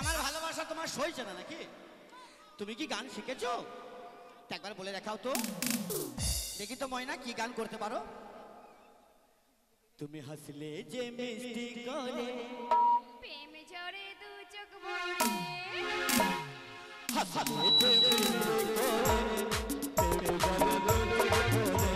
আমার ভালোবাসা তোমার সইছে না নাকি? তুমি কি গান শিখেছো? একবার বলে দেখাও তো দেখি তো ময়না কি গান করতে পারো। তুমি হাসলে যে মিষ্টি করে প্রেম জরে দু চোখ ভরে, হাসলে যে মিষ্টি করে প্রেম জরে দু চোখ ভরে,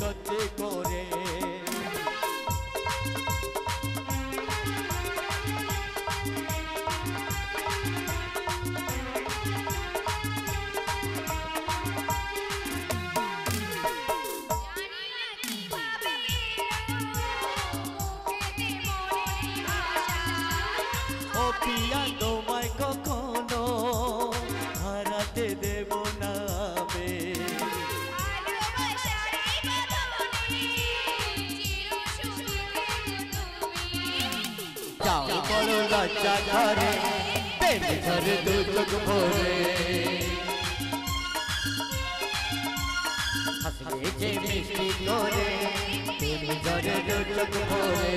সত্যি করে ও পিয়া তোমায় কখনো হারাতে দেব না। ঘরে প্রেমে ঝরে দু চোখ ভরে, হাসলে যে মিষ্টি করে প্রেমে ঝরে দু চোখ ভরে,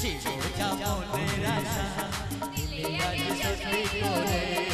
ছিল যা মনের আশা দিলে আজ সত্যি করে।